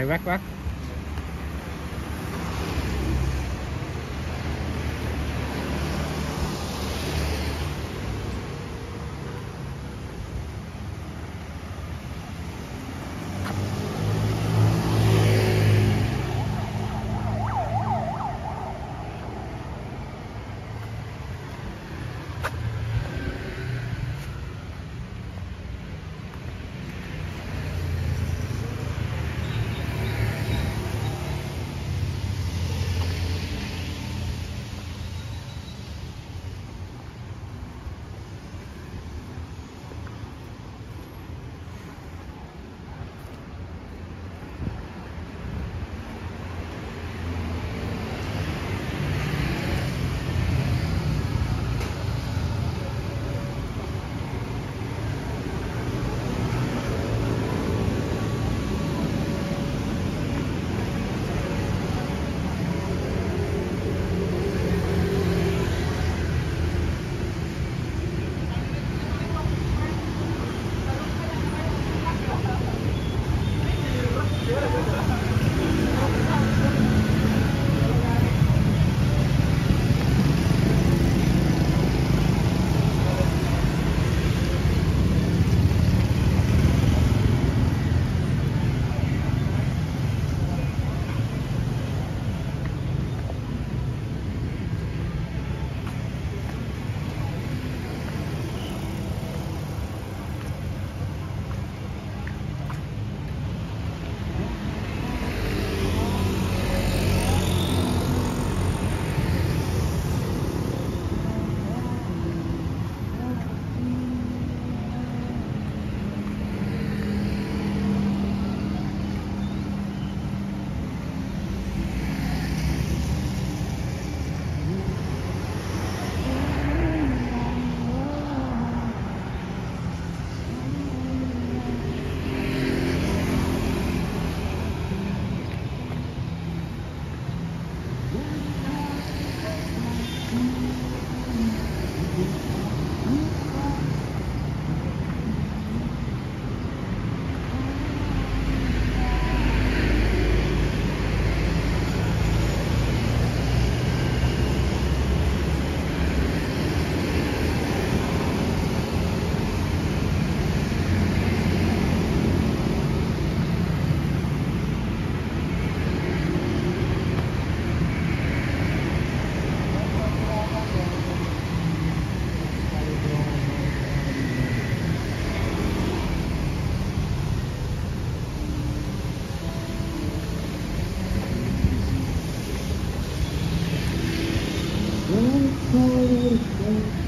Okay, whack. Thank you.